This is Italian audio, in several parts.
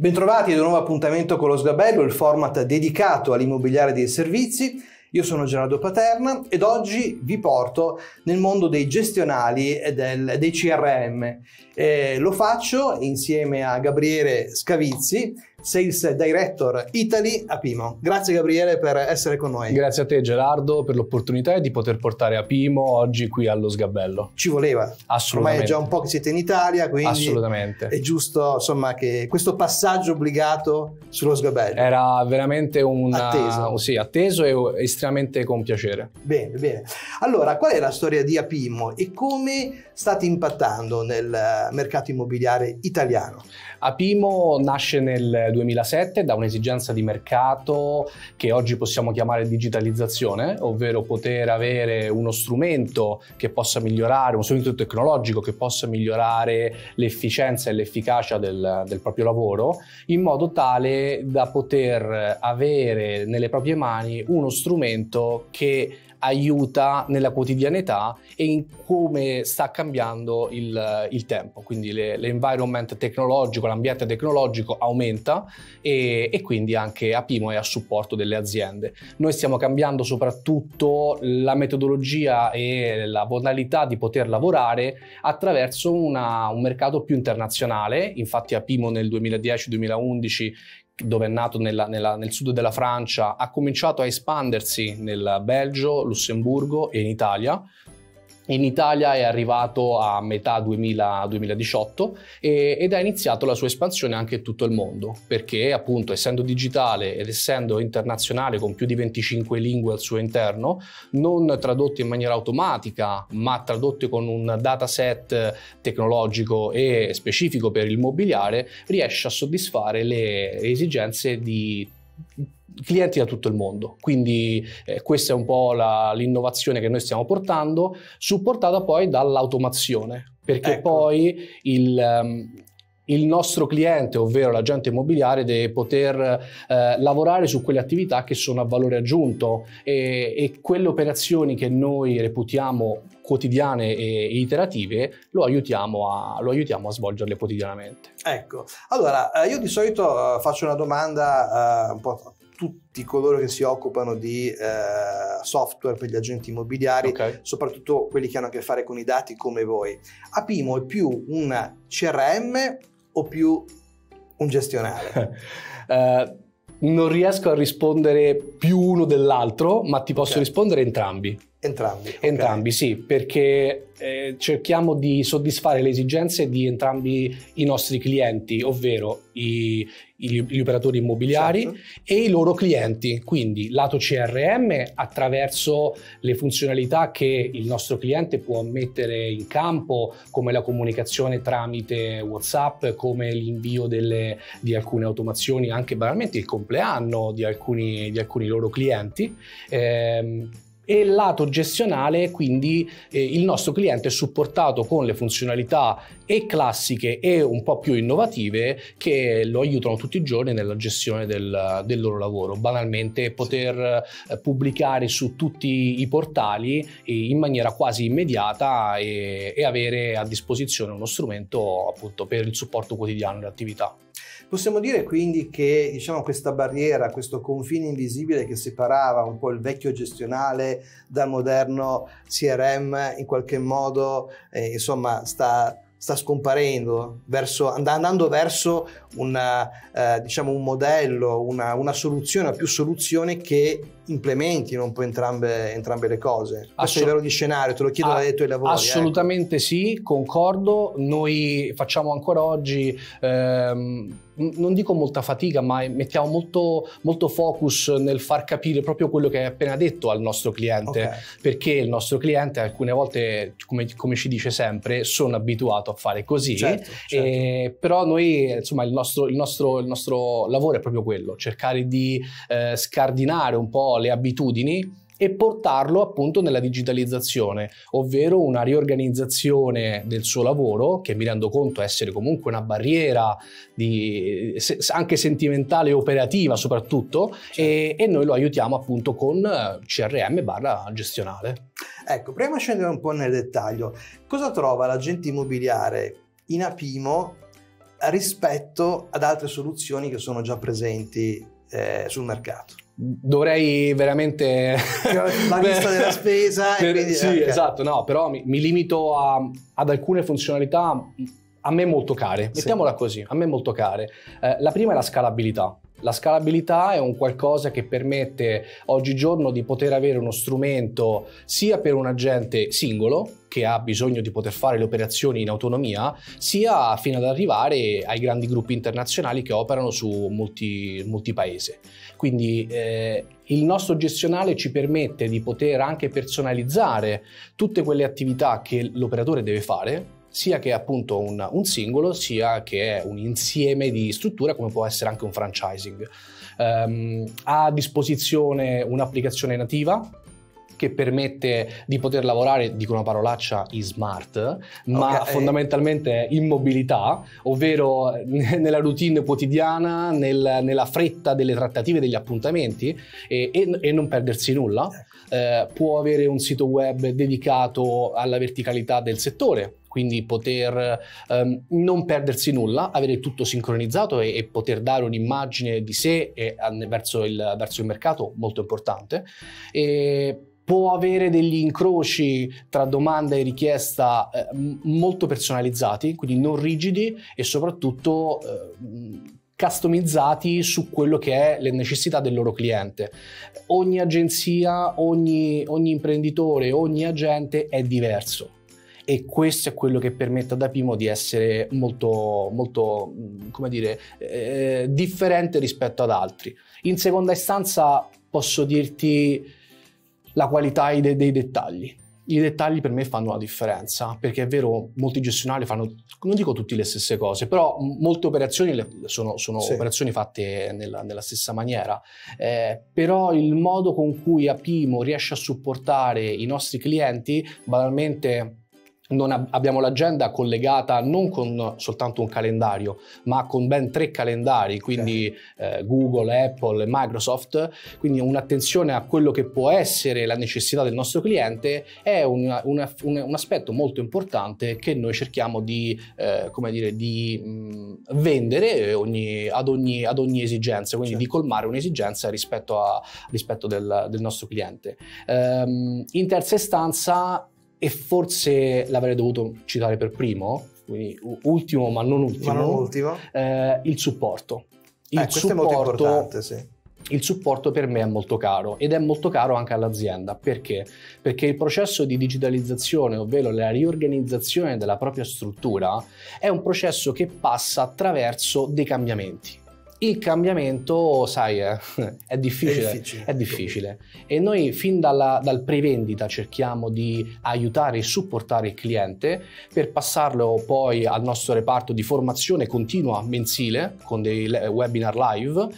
Bentrovati ad un nuovo appuntamento con lo Sgabello, il format dedicato all'immobiliare dei servizi. Io sono Gerardo Paterna ed oggi vi porto nel mondo dei gestionali e dei CRM. Lo faccio insieme a Gabriele Scavizzi, Sales Director Italy Apimo. Grazie Gabriele per essere con noi. Grazie a te Gerardo per l'opportunità di poter portare Apimo oggi qui allo Sgabello. Ci voleva. Assolutamente. Ormai è già un po' che siete in Italia, quindi assolutamente. È giusto, insomma, che questo passaggio obbligato sullo Sgabello. Era veramente un atteso. Sì, atteso e estremamente con piacere. Bene, bene. Allora, qual è la storia di Apimo e come state impattando nel mercato immobiliare italiano? Apimo nasce nel 2007 da un'esigenza di mercato che oggi possiamo chiamare digitalizzazione, ovvero poter avere uno strumento che possa migliorare, uno strumento tecnologico che possa migliorare l'efficienza e l'efficacia del proprio lavoro, in modo tale da poter avere nelle proprie mani uno strumento che aiuta nella quotidianità e in come sta cambiando il tempo, quindi l'environment tecnologico, l'ambiente tecnologico aumenta e quindi anche Apimo è a supporto delle aziende. Noi stiamo cambiando soprattutto la metodologia e la modalità di poter lavorare attraverso un mercato più internazionale. Infatti Apimo nel 2010-2011, dove è nato nel sud della Francia, ha cominciato a espandersi nel Belgio, Lussemburgo e in Italia. In Italia è arrivato a metà 2018 ed ha iniziato la sua espansione anche in tutto il mondo, perché appunto essendo digitale ed essendo internazionale con più di 25 lingue al suo interno, non tradotte in maniera automatica ma tradotte con un dataset tecnologico e specifico per il mobiliare, riesce a soddisfare le esigenze di clienti da tutto il mondo. Quindi questa è un po' l'innovazione che noi stiamo portando, supportata poi dall'automazione, perché ecco, poi il nostro cliente, ovvero l'agente immobiliare, deve poter lavorare su quelle attività che sono a valore aggiunto e quelle operazioni che noi reputiamo quotidiane e iterative lo aiutiamo a svolgerle quotidianamente. Ecco, allora io di solito faccio una domanda un po' tutti coloro che si occupano di software per gli agenti immobiliari, okay, soprattutto quelli che hanno a che fare con i dati come voi. Apimo è più un CRM o più un gestionale? Non riesco a rispondere più uno dell'altro, ma ti posso, okay, rispondere entrambi. Entrambi, okay, entrambi, sì, perché cerchiamo di soddisfare le esigenze di entrambi i nostri clienti, ovvero gli operatori immobiliari, certo, e i loro clienti. Quindi lato CRM attraverso le funzionalità che il nostro cliente può mettere in campo, come la comunicazione tramite WhatsApp, come l'invio di alcune automazioni, anche banalmente il compleanno di alcuni loro clienti. E lato gestionale, quindi il nostro cliente è supportato con le funzionalità e classiche e un po' più innovative che lo aiutano tutti i giorni nella gestione del loro lavoro. Banalmente poter pubblicare su tutti i portali in maniera quasi immediata e avere a disposizione uno strumento appunto per il supporto quotidiano dell'attività. Possiamo dire quindi che, diciamo, questa barriera, questo confine invisibile che separava un po' il vecchio gestionale dal moderno CRM, in qualche modo insomma sta scomparendo, andando verso diciamo un modello, una soluzione o più soluzioni che implementino un po' entrambe le cose. Questo è il livello di scenario, te lo chiedo dai tuoi lavori. Assolutamente sì, concordo. Noi facciamo ancora oggi non dico molta fatica, ma mettiamo molto focus nel far capire proprio quello che hai appena detto al nostro cliente, okay, perché il nostro cliente alcune volte, come ci dice sempre, sono abituato a fare così, certo, certo. Però noi, insomma, il nostro lavoro è proprio quello, cercare di scardinare un po' le abitudini e portarlo appunto nella digitalizzazione, ovvero una riorganizzazione del suo lavoro, che mi rendo conto essere comunque una barriera anche sentimentale e operativa soprattutto, certo, e noi lo aiutiamo appunto con CRM/gestionale. Ecco, prima di scendere un po' nel dettaglio, cosa trova l'agente immobiliare in Apimo rispetto ad altre soluzioni che sono già presenti sul mercato. Dovrei veramente la lista della spesa e quindi, sì, okay, esatto, no, però mi limito ad alcune funzionalità a me molto care, mettiamola così, a me molto care. La prima è la scalabilità. La scalabilità è un qualcosa che permette oggigiorno di poter avere uno strumento sia per un agente singolo che ha bisogno di poter fare le operazioni in autonomia, sia fino ad arrivare ai grandi gruppi internazionali che operano su molti paesi. Quindi il nostro gestionale ci permette di poter anche personalizzare tutte quelle attività che l'operatore deve fare, sia che è appunto un singolo, sia che è un insieme di strutture come può essere anche un franchising. Ha a disposizione un'applicazione nativa che permette di poter lavorare, dico una parolaccia, in smart, ma okay, fondamentalmente in mobilità, ovvero nella routine quotidiana, nella fretta delle trattative, degli appuntamenti e non perdersi nulla. Può avere un sito web dedicato alla verticalità del settore, quindi poter non perdersi nulla, avere tutto sincronizzato e poter dare un'immagine di sé verso il mercato molto importante. Può avere degli incroci tra domanda e richiesta molto personalizzati, quindi non rigidi e soprattutto customizzati su quello che è le necessità del loro cliente. Ogni agenzia, ogni imprenditore, ogni agente è diverso. E questo è quello che permette ad Apimo di essere molto come dire, differente rispetto ad altri. In seconda istanza posso dirti la qualità dei dettagli. I dettagli per me fanno la differenza, perché è vero, molti gestionali fanno, non dico tutti le stesse cose, però molte operazioni sono operazioni fatte nella stessa maniera. Però il modo con cui Apimo riesce a supportare i nostri clienti, banalmente, abbiamo l'agenda collegata non con soltanto un calendario, ma con ben 3 calendari, quindi Google, Apple e Microsoft. Quindi un'attenzione a quello che può essere la necessità del nostro cliente è un aspetto molto importante che noi cerchiamo di vendere ad ogni esigenza, quindi di colmare un'esigenza rispetto del nostro cliente. In terza istanza, e forse l'avrei dovuto citare per primo, quindi ultimo ma non ultimo, il supporto. Questo è molto importante, sì. Il supporto per me è molto caro ed è molto caro anche all'azienda. Perché? Perché il processo di digitalizzazione, ovvero la riorganizzazione della propria struttura, è un processo che passa attraverso dei cambiamenti. Il cambiamento, sai, è difficile. E noi fin dal pre-vendita cerchiamo di aiutare e supportare il cliente per passarlo poi al nostro reparto di formazione continua mensile con dei webinar live,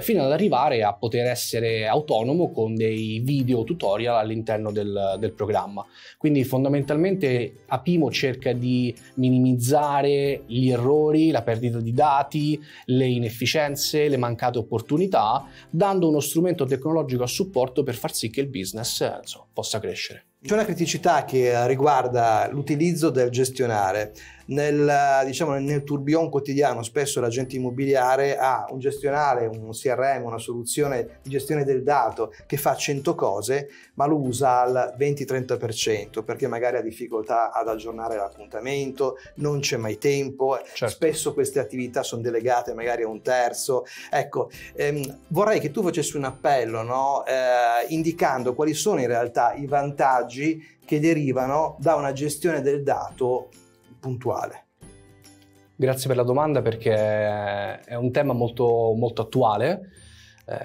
fino ad arrivare a poter essere autonomo con dei video tutorial all'interno del programma. Quindi fondamentalmente Apimo cerca di minimizzare gli errori, la perdita di dati, le inefficienze, le mancate opportunità, dando uno strumento tecnologico a supporto per far sì che il business, insomma, possa crescere. C'è una criticità che riguarda l'utilizzo del gestionale. Nel tourbillon quotidiano spesso l'agente immobiliare ha un gestionale, un CRM, una soluzione di gestione del dato che fa 100 cose, ma lo usa al 20-30% perché magari ha difficoltà ad aggiornare l'appuntamento, non c'è mai tempo, spesso queste attività sono delegate magari a un terzo. Ecco, vorrei che tu facessi un appello, no? Indicando quali sono in realtà i vantaggi che derivano da una gestione del dato puntuale. Grazie per la domanda, perché è un tema molto attuale.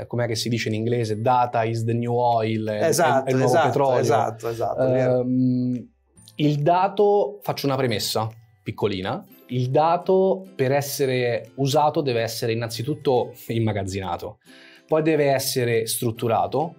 Com'è che si dice in inglese? Data is the new oil, è il nuovo petrolio. Esatto, il dato, faccio una premessa piccolina, il dato per essere usato deve essere innanzitutto immagazzinato, poi deve essere strutturato,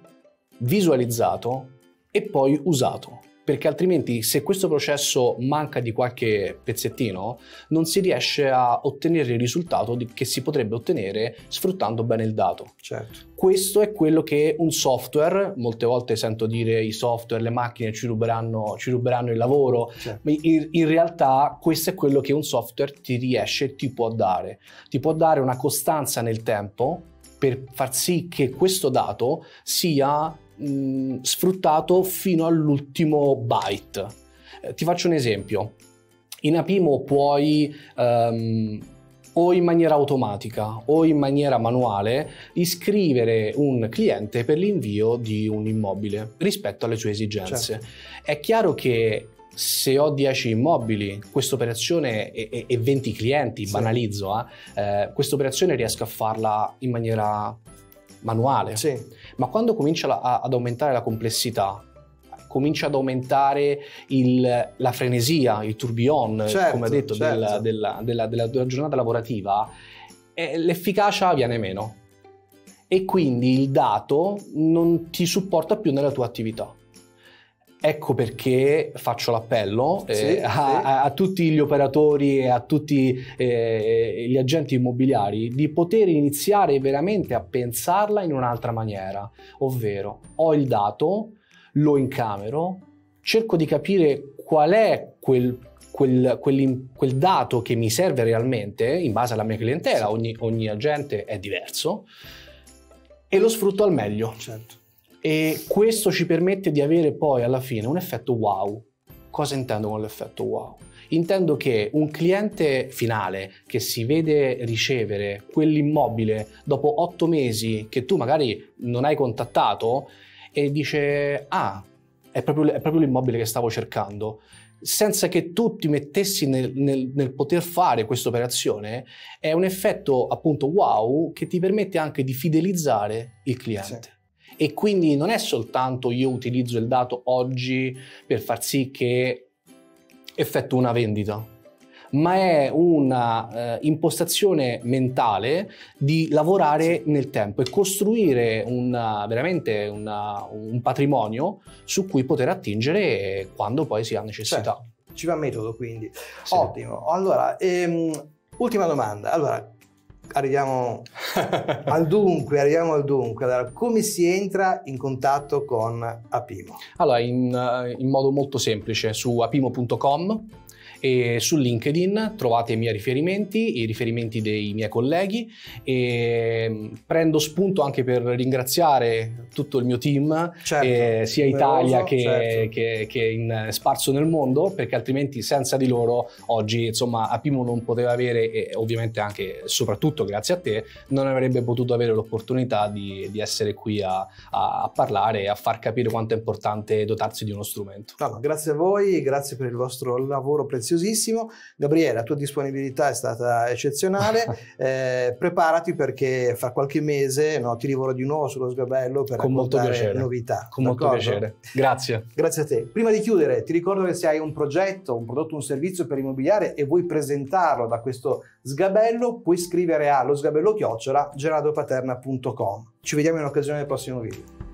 visualizzato e poi usato. perché altrimenti, se questo processo manca di qualche pezzettino, non si riesce a ottenere il risultato che si potrebbe ottenere sfruttando bene il dato. Certo. Questo è quello che un software, molte volte sento dire i software, le macchine ci ruberanno il lavoro, certo. Ma in realtà questo è quello che un software ti riesce, ti può dare. Ti può dare una costanza nel tempo per far sì che questo dato sia sfruttato fino all'ultimo byte. Ti faccio un esempio. In Apimo puoi o in maniera automatica o in maniera manuale iscrivere un cliente per l'invio di un immobile rispetto alle sue esigenze. Certo. È chiaro che se ho 10 immobili, questa operazione e 20 clienti, sì, banalizzo, questa operazione riesco a farla in maniera manuale. Sì. Ma quando comincia ad aumentare la complessità, comincia ad aumentare la frenesia, il tourbillon, certo, come ho detto, certo, della giornata lavorativa, l'efficacia viene meno e quindi il dato non ti supporta più nella tua attività. Ecco perché faccio l'appello, sì, a tutti gli operatori e a tutti gli agenti immobiliari di poter iniziare veramente a pensarla in un'altra maniera, ovvero ho il dato, lo incamero, cerco di capire qual è quel dato che mi serve realmente in base alla mia clientela, sì, ogni agente è diverso, e lo sfrutto al meglio. Certo. E questo ci permette di avere poi alla fine un effetto wow. Cosa intendo con l'effetto wow? Intendo che un cliente finale che si vede ricevere quell'immobile dopo 8 mesi che tu magari non hai contattato e dice: ah, è proprio l'immobile che stavo cercando, senza che tu ti mettessi nel poter fare questa operazione, è un effetto appunto wow che ti permette anche di fidelizzare il cliente. Sì. E quindi non è soltanto io utilizzo il dato oggi per far sì che effettuo una vendita, ma è una impostazione mentale di lavorare nel tempo e costruire veramente un patrimonio su cui poter attingere quando poi si ha necessità. Certo. Ci va metodo, quindi. Sì. Ottimo. Allora, ultima domanda. Allora, arriviamo al dunque, Allora, come si entra in contatto con Apimo? Allora, in modo molto semplice, su apimo.com e su LinkedIn trovate i miei riferimenti, i riferimenti dei miei colleghi, e prendo spunto anche per ringraziare tutto il mio team, certo, sia in Italia che sparso nel mondo, perché altrimenti senza di loro oggi, insomma, Apimo non poteva avere, e ovviamente anche soprattutto grazie a te, non avrebbe potuto avere l'opportunità di essere qui a parlare e a far capire quanto è importante dotarsi di uno strumento. No, grazie a voi, grazie per il vostro lavoro prezioso. Gabriele, la tua disponibilità è stata eccezionale. Preparati, perché fra qualche mese ti rivorrò di nuovo sullo sgabello per raccontare novità. Con molto piacere. Grazie. Grazie a te. Prima di chiudere, ti ricordo che se hai un progetto, un prodotto, un servizio per immobiliare e vuoi presentarlo da questo sgabello, puoi scrivere a losgabello@gerardopaterna.com. Ci vediamo in occasione del prossimo video.